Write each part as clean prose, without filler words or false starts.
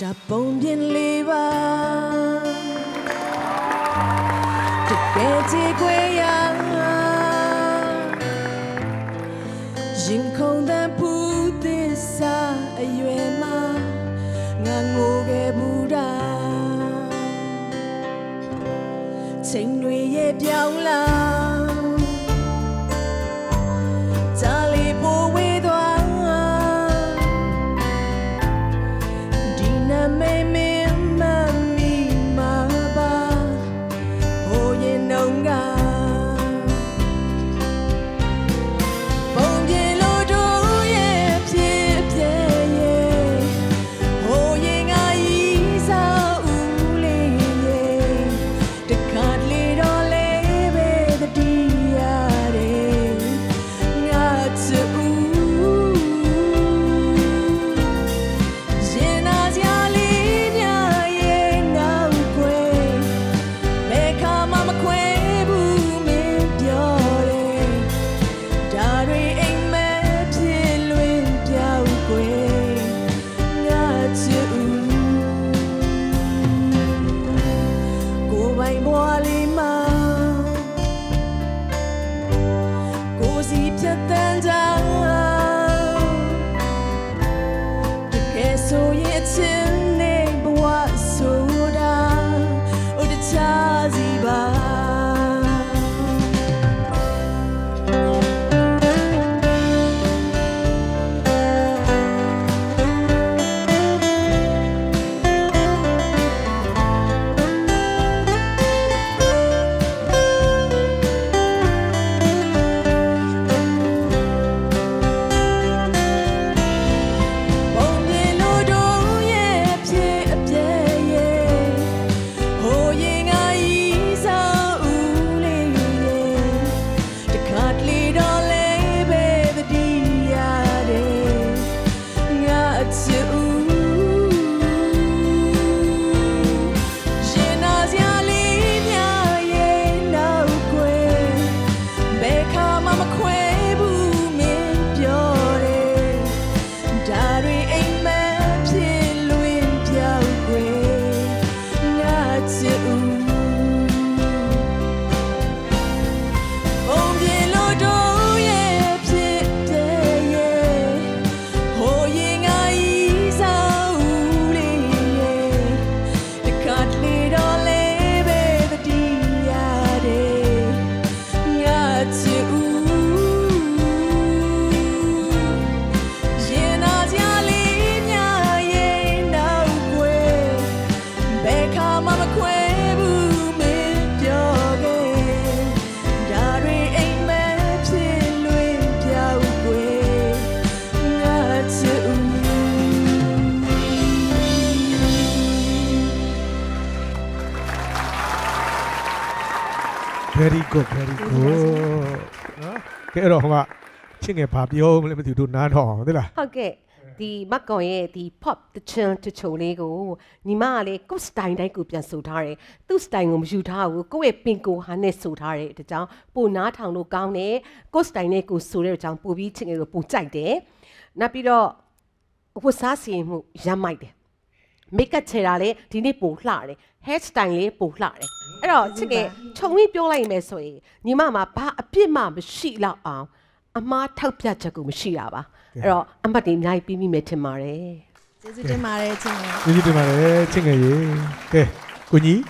Da bom din lever, du bete guia, jim konda puti sa yuema nganuge buda, ting nui ye biao la. Very good, very good. Kau orang mah, cingeh papio, mula mesti duduk nado, betul lah. Okay, di makoye, di pop, di chant, di chole go, ni malah kau style ni kau pian saudara, tu style kau saudara, kau eping kau hanya saudara, terjang, punah tang lu kau ni, kau style ni kau saudara terjang, pubi cingeh lu puncai deh, napi lo, husasi mu jamai deh. Makeup cerale, tini pukla le, hairstyle le pukla le. Ero, cik, cungi pulai mesoi. Ni mama pa, api mama sila am, ama terpia cakap sila ba. Ero, ambat ini nai pimi metemare. Metemare cik. Metemare cik aye. Okay, kunyi.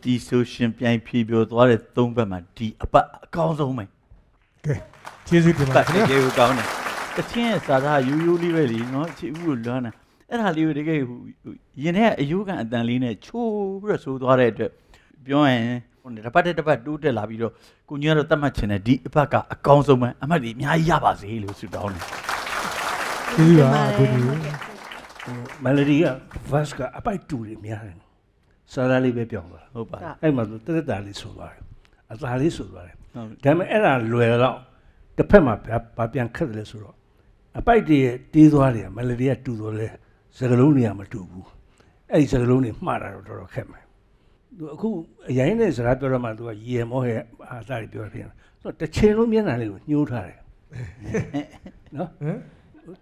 Di social media pibio tu ada tunggu mana di apa kau semua. Okay, metemare. Tak ada kau ni. Kecil sahaja, you live ni, no, cik ulah na. Erhali itu juga, ini juga ada lini, cukup sudah ada. Biar, dapat dua telapi lo, kunjung atau macam mana di apa account semua, amat ini ayah bahasa hilang sudah. Iya, kunjung. Malaria, vaska apa itu ni mian? Sarali berpianglah. Hei, malu terjadi sudah, atau hari sudah. Kami erhal luar, depan apa, papian kerja sudah. Apa itu tiada dia, malaria tu dole. Segalanya amat tubuh. Ini segalanya marah orang khem. Aku yang ini seratus orang tu, ia mohon asal diorang. So tercengang mana ni, nyuruh hari. No,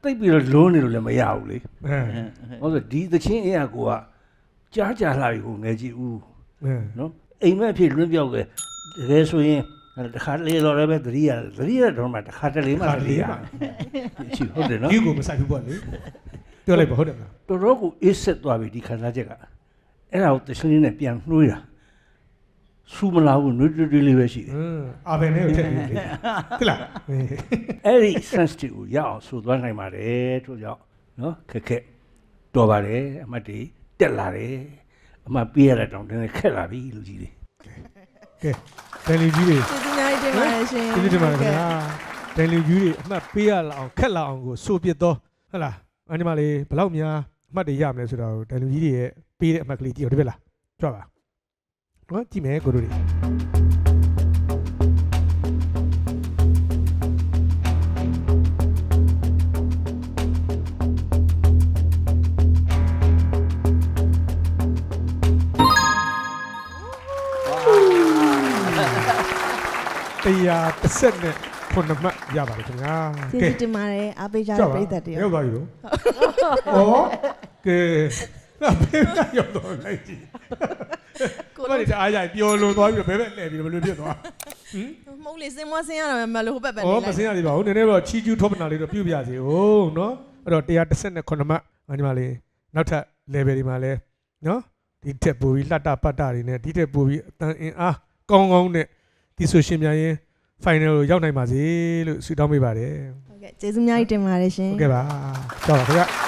Take me alone in my alley. All the deed the chain air go up. Charger like who made you. No, a man feel real. There's we hardly or ever real, real dormant, hardly. You go beside you. The rock is said to be Kanajaga. And out the sun in a piano. Sumala would deliver she. Very sensitive, yaw, so one I married to yaw. No, Keke, Dovare, Madi, Delare, my beer at the Calabi, Luigi. Tell you, you not beer on Calang, Soviet door. Hala, animal, Palomia, Madi Yam, as well, and you beat McLeod or Villa. Java. What do you mean, Guru? They are descended from the Yabaka. Did you marry Abijah? That you are you. Oh, good. What is I do? Never cheat you top and little pubiati. Oh, no, or they are descended conoma, animale, not a leveri male. No, ditepu, lata patarine, ditepu, ah, gong on it. Dissociae, final Yonamazi, sit down with it. Okay, Jazmai demarration.